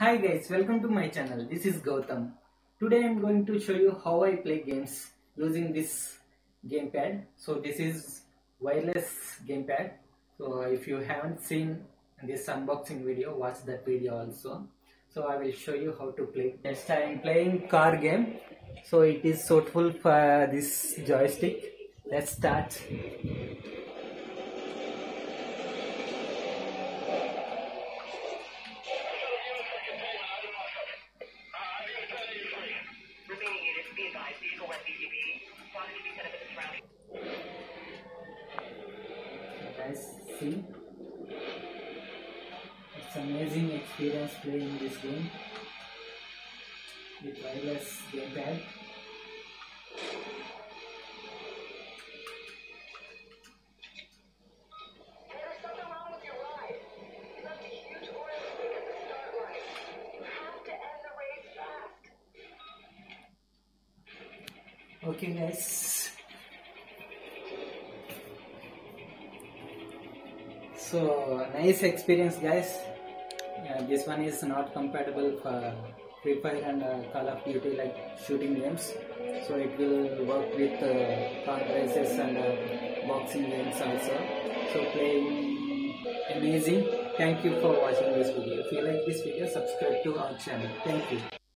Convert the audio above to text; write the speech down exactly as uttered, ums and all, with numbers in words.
Hi guys, welcome to my channel. This is Gautam. Today I am going to show you how I play games using this gamepad. So this is wireless gamepad. So if you haven't seen this unboxing video, watch that video also. So I will show you how to play. Yes, I am playing car game. So it is suitable for this joystick. Let's start. See, it's amazing experience playing this game with wireless gamepad. Okay guys, so nice experience guys. Yeah, this one is not compatible for Free Fire and uh, Call of Duty like shooting games, so it will work with uh, car races and uh, boxing games also. So playing amazing. Thank you for watching this video. If you like this video, subscribe to our channel. Thank you.